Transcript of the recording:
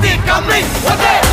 What they coming? What they?